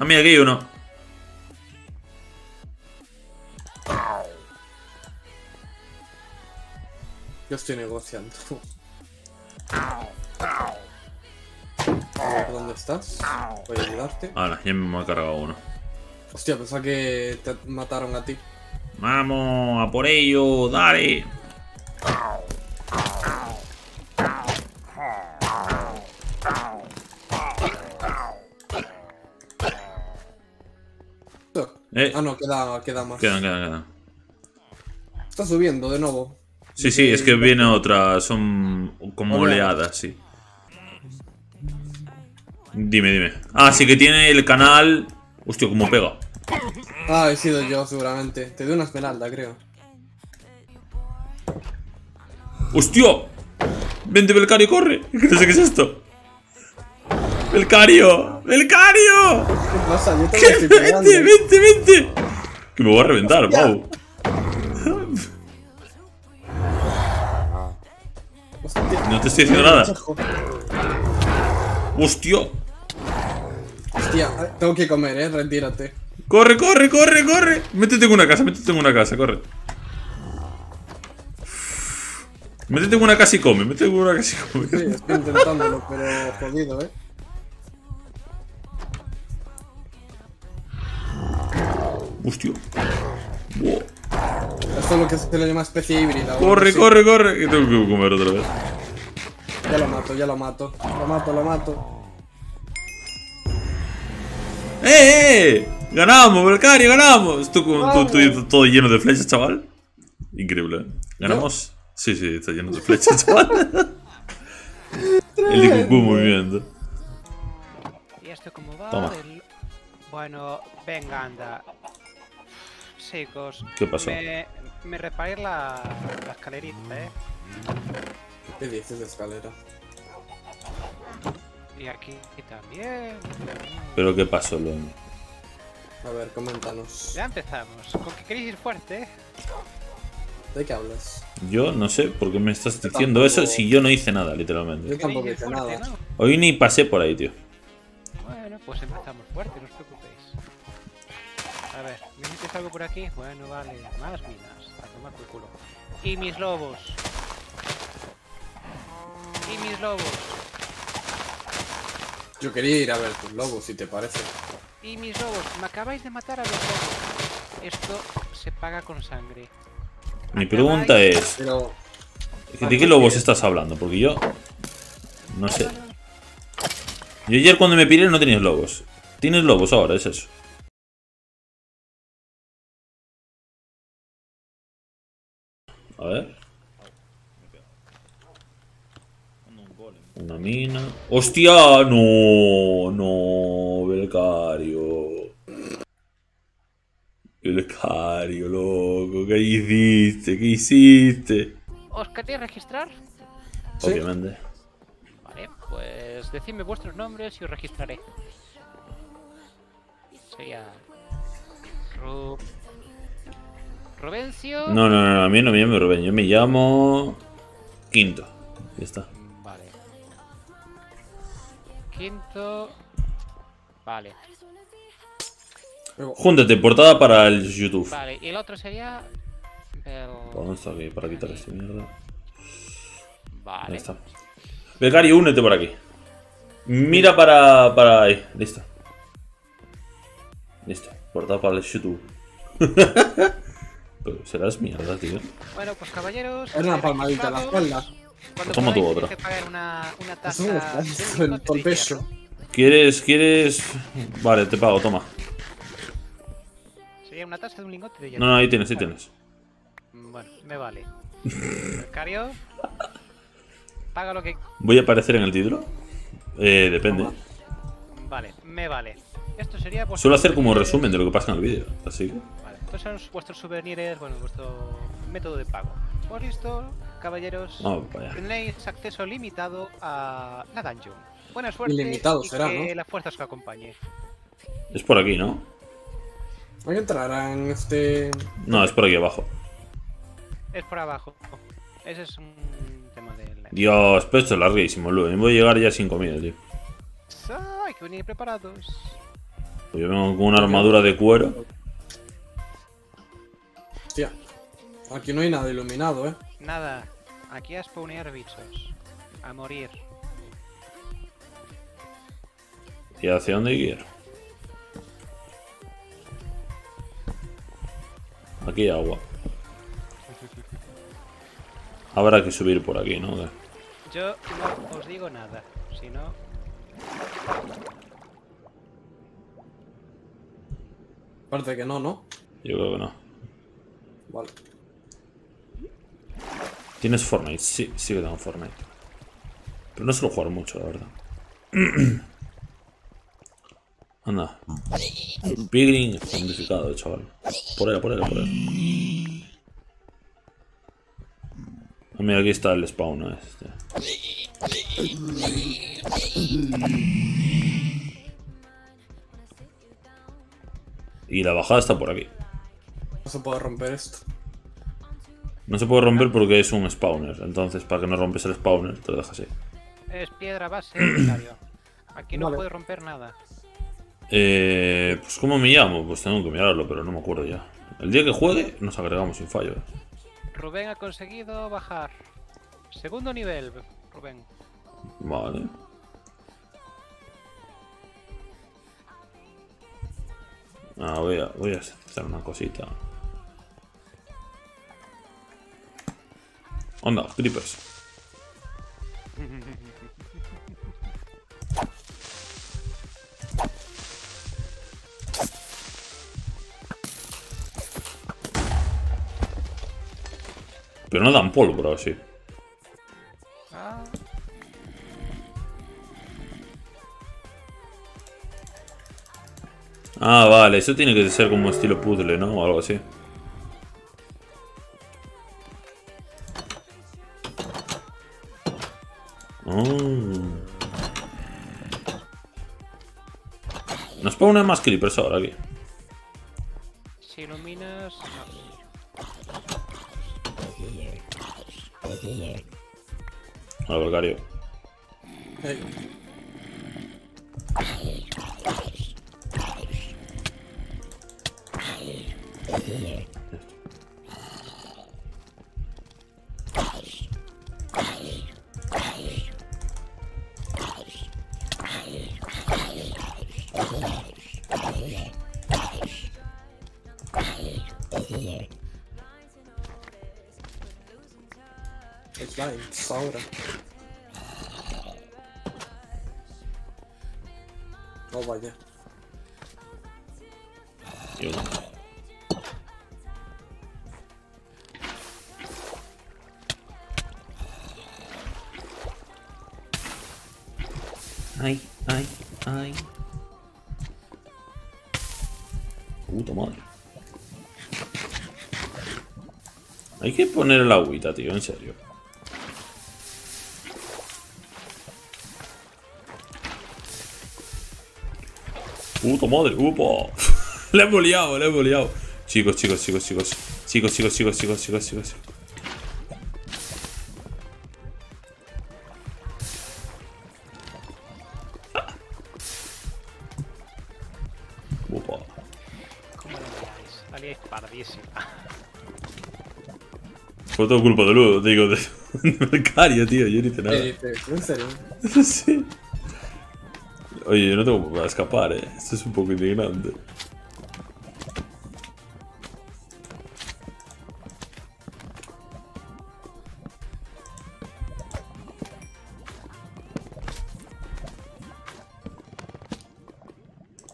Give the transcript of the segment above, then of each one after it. Ah, mira, aquí hay uno. Yo estoy negociando. ¿Dónde estás? Voy a ayudarte. Ahora, ya me ha cargado uno. Hostia, pensaba que te mataron a ti. Vamos, a por ello, dale. Ah, no, queda más. Quedan. Está subiendo de nuevo. Sí, es que viene otra. Son como oleadas, sí. Dime. Ah, sí que tiene el canal. Hostia, cómo pega. Ah, he sido yo, seguramente. Te doy una esmeralda, creo. ¡Hostia! Vente, Belcario, corre. No sé qué es esto. ¡Belcario! ¿Qué pasa? Yo también estoy pegando. ¡Vente! Que me voy a reventar, Pau. No te estoy haciendo nada. Hostia, tengo que comer, retírate. Corre. Métete en una casa, corre. Métete en una casa y come. Sí, estoy intentándolo, pero jodido, Hostia. Wow. Esto es lo que se le llama especie híbrida. Corre. Que tengo que comer otra vez. Ya lo mato. Lo mato. ¡Eh! ¡Ganamos, Mercario! ¡Ganamos! Esto todo lleno de flechas, chaval. Increíble, ¿eh? ¿Ganamos? ¿Yo? Sí, está lleno de flechas, chaval. El de Cucú muy bien. ¿Y esto cómo va? Toma. Bueno, venga, anda. Chicos, ¿qué pasó? Me reparé la escalerita, ¿Qué dices de escalera? Y aquí también. ¿Pero qué pasó, León? A ver, coméntanos. Ya empezamos. ¿Con qué queréis ir fuerte? ¿De qué hablas? Yo no sé por qué me estás diciendo eso si yo no hice nada, literalmente. Yo tampoco hice nada. ¿No? Hoy ni pasé por ahí, tío. Bueno, pues empezamos fuerte, no os preocupéis. A ver, ¿me dices algo por aquí? Bueno, vale. Más minas. A tomar por culo. Y mis lobos. Yo quería ir a ver tus lobos, si te parece. Y mis lobos, me acabáis de matar a los lobos. Esto se paga con sangre. Mi pregunta es... Pero... ¿De qué lobos estás hablando? Porque yo... No sé. Yo ayer cuando me piré no tenías lobos. Tienes lobos ahora, es eso. A ver... Una mina. ¡Hostia! No, Belcario, loco. ¿Qué hiciste? ¿Os queréis registrar? Obviamente. ¿Sí? Vale, pues decidme vuestros nombres y os registraré. Sería... Rubencio... No, a mí no me llamo Rubén, yo me llamo... Quinto. Ya está. Quinto... Vale. Júntate, portada para el YouTube. Vale, y el otro sería... ¿Dónde está aquí? Para quitar este mierda. Vale. Ahí está. Belcario, únete por aquí. Mira para ahí. Listo. Portada para el YouTube. Pero serás mierda, tío. Bueno, pues caballeros... Es una palmadita en la espalda. Toma tu otra. ¿Quieres? Vale, te pago, toma. Sería una taza de un lingote de hierro. No, ahí tienes. Bueno, me vale. Mercario, paga lo que... ¿Voy a aparecer en el título? Depende. Vale, me vale. Esto sería... Suelo hacer como un resumen de lo que pasa en el vídeo, así que... Vale, estos son vuestros souvenirs, bueno, vuestro método de pago. Pues listo, caballeros, tenéis acceso limitado a la Dungeon. Buena suerte. Limitado será, ¿no? Que las fuerzas que acompañe. Es por aquí, ¿no? Voy a entrar en este... No, es por aquí abajo. Es por abajo. Ese es un tema de... Dios, pero esto es larguísimo, Ludo. Voy a llegar ya sin comida, tío. Hay que venir preparados. Yo vengo con una armadura de cuero. Hostia. Aquí no hay nada iluminado, ¿eh? Nada. Aquí a spawnear bichos. A morir. ¿Y hacia dónde quiero? Aquí hay agua. Habrá que subir por aquí, ¿no? Yo no os digo nada. Si no... Parece que no, ¿no? Yo creo que no. Vale. ¿Tienes Fortnite? Sí, sí que tengo Fortnite. Pero no suelo jugar mucho, la verdad. Anda. Pigling modificado, chaval. Por él, por él, por él. Ah, mira, aquí está el spawn, ¿no? Y la bajada está por aquí. No se puede romper esto. No se puede romper porque es un spawner. Entonces, para que no rompes el spawner, te lo dejas así. Es piedra base, Mercario. Aquí no puedes romper nada. Pues, ¿cómo me llamo? Pues tengo que mirarlo, pero no me acuerdo ya. El día que juegue, nos agregamos sin fallo. Rubén ha conseguido bajar. Segundo nivel, Rubén. Vale. Ah, voy a hacer una cosita. Onda, creepers. Pero no dan pólvora, sí. Ah. Ah, vale, eso tiene que ser como estilo puzzle, ¿no? O algo así. Oh. Nos pone más creepers ahora aquí. Si iluminas... Hola, Belcario. Hey. Ahora. Oh, vaya. Ay, ay, ay. Puta madre. Hay que poner el agüita, tío, en serio. Puto madre, upa. Le hemos liado, le hemos liado. Chicos, chicos, chicos, chicos. Chicos, chicos, chicos, chicos, chicos, chicos. Upa. ¿Cómo lo liáis? La liáis pardísima. Fue todo culpa de Ludo, digo, de Mercario, tío. Yo no hice nada. ¿En serio? Sí. Oye, yo no tengo para escapar, eh. Esto es un poco indignante.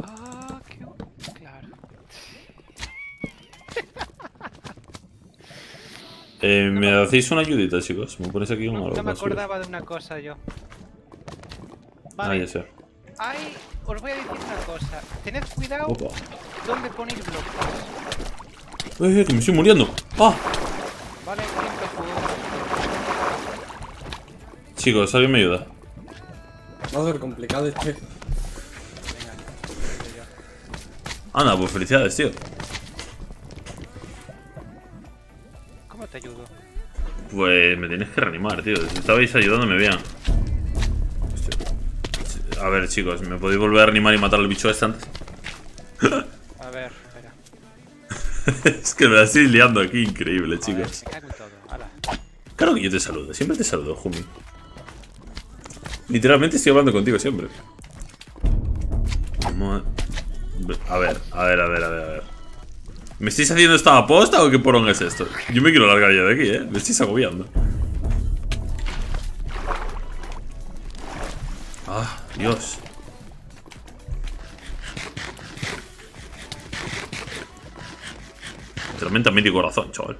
Ah, qué claro. ¿Me hacéis una ayudita, chicos? Me ponéis aquí una hora. No me acordaba de una cosa yo. Vale. Ah, ya sé. Ay, os voy a decir una cosa. Tened cuidado. Opa. Donde ponéis bloques. Que me estoy muriendo. ¡Ah! Vale, siempre juego. Chicos, alguien me ayuda. Va a ser complicado este. Venga, ya. Anda, pues felicidades, tío. ¿Cómo te ayudo? Pues me tenéis que reanimar, tío. Si estabais ayudando, me vean. A ver, chicos, ¿me podéis volver a animar y matar al bicho este antes? A ver, espera. Es que me la estoy liando aquí, increíble, chicos. Claro que yo te saludo, siempre te saludo, Jumi. Literalmente estoy hablando contigo siempre. A ver. ¿Me estáis haciendo esta aposta o qué porón es esto? Yo me quiero largar ya de aquí, me estáis agobiando. Ah, Dios. Tormenta medio corazón, chaval.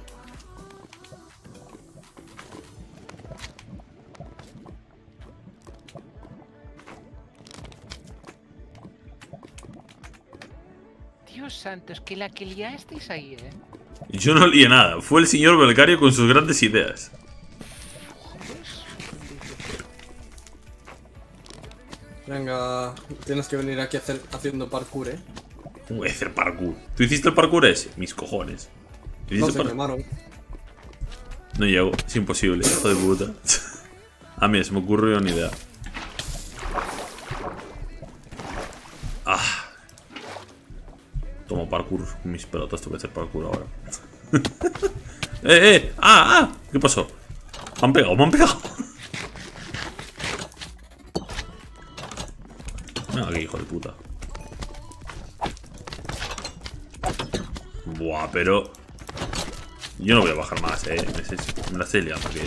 Dios santos, que la que liasteis ahí, Yo no lié nada, fue el señor Belcario con sus grandes ideas. Venga, tienes que venir aquí haciendo parkour, ¿Cómo voy a hacer parkour? ¿Tú hiciste el parkour ese? Mis cojones. No, se quemaron. No llego, es imposible, hijo de puta. A mí se me ocurrió una idea. Ah. Tomo parkour con mis pelotas, tengo que hacer parkour ahora. ¿Qué pasó? Me han pegado. No, qué hijo de puta. Buah, pero... yo no voy a bajar más, Me la estoy liando aquí.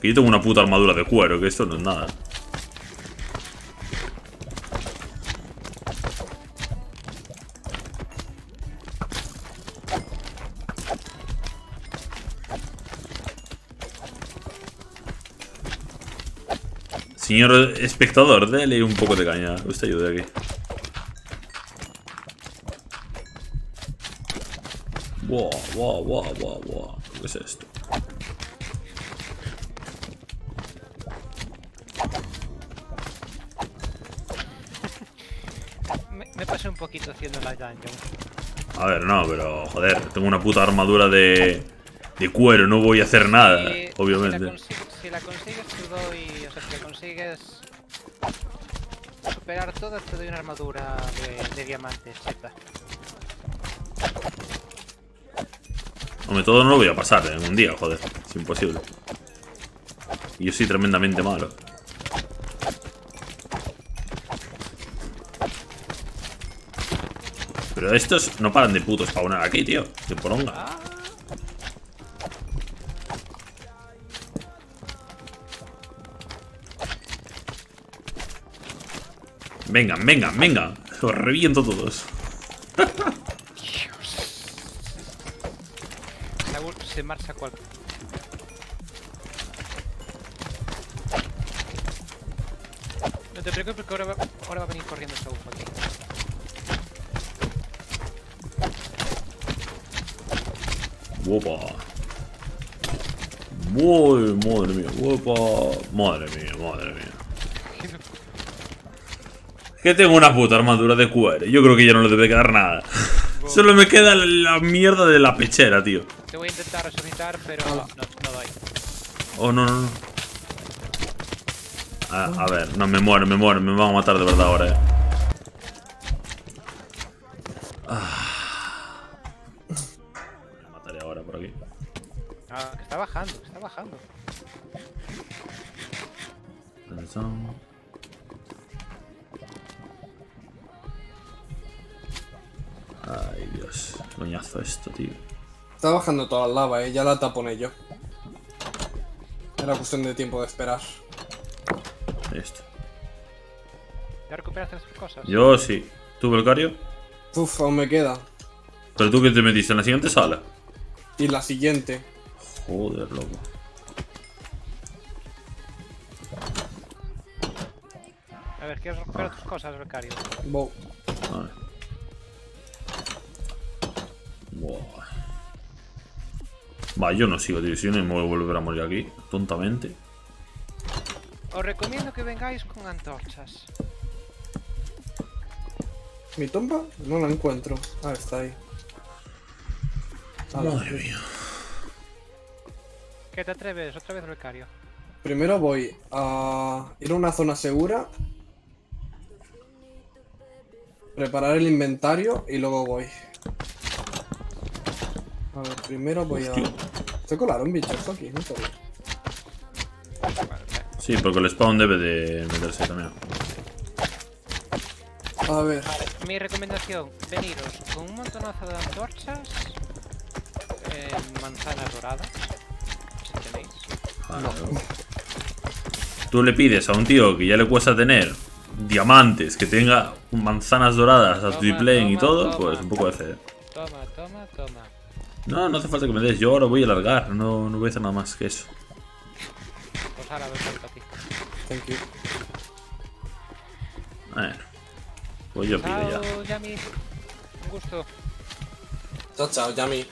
Que yo tengo una puta armadura de cuero, que esto no es nada. Señor espectador, dele un poco de caña. Usted ayude aquí. Wow. ¿Qué es esto? Me pasé un poquito haciendo la dungeon. A ver, no, pero joder, tengo una puta armadura de cuero, no voy a hacer nada, obviamente. Si la consigues, te doy... o sea, si la consigues superar todas, te doy una armadura de diamantes, cheta. Hombre, todo no lo voy a pasar en un día, joder. Es imposible. Y yo soy tremendamente malo. Pero estos no paran de puto spawnar aquí, tío. De poronga. Vengan. Los reviento todos. Se marcha cual. No te preocupes que ahora va a venir corriendo esta ufa aquí. Opa. Uy, madre mía, opa. Madre mía. Que tengo una puta armadura de cuero. Yo creo que ya no le debe quedar nada. Solo me queda la mierda de la pechera, tío. Te voy a intentar resucitar, pero no doy. Oh, no. A ver, no, me muero. Me van a matar de verdad ahora, Me mataré ahora por aquí. Ah, que está bajando. Ay, Dios. Coñazo esto, tío. Está bajando toda la lava, ya la taponé yo. Era cuestión de tiempo de esperar. Listo. ¿Ya recuperaste las cosas? Yo sí. ¿Tú, Belcario? Uf, aún me queda. ¿Pero tú qué te metiste? ¿En la siguiente sala? Y la siguiente. Joder, loco. A ver, ¿quieres recuperar tus cosas, Belcario? Wow. A ver. Wow. Va, yo no sigo, tío. Si no me voy a volver a morir aquí, tontamente. Os recomiendo que vengáis con antorchas. ¿Mi tumba? No la encuentro. Ah, está ahí. Madre mía. ¿Qué te atreves? Otra vez, Mercario. Primero voy a ir a una zona segura. Preparar el inventario y luego voy. A ver, primero voy a... Se colaron bichos aquí, no sé. Sí, porque el spawn debe de meterse también. A ver. Mi recomendación, veniros con un montonazo de antorchas, manzanas doradas, si tenéis. Claro. No. Tú le pides a un tío que ya le cuesta tener diamantes, que tenga manzanas doradas a triplane y todo, toma, pues un poco de CD. Toma, toma, toma. No, no hace falta que me des, yo ahora voy a alargar, no voy a hacer nada más que eso. Pues ahora voy a ti. Thank you. A ver. Pues yo pido ya. Chao, Yami. Un gusto. Chao, chao, Yami.